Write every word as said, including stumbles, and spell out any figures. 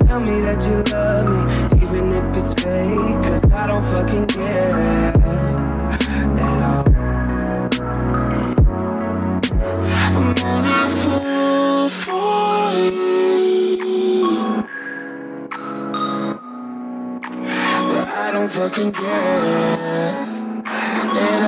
Tell me that you love me, even if it's fake, cause I don't fucking care at all. I'm only a fool for you, but I don't fucking care at all.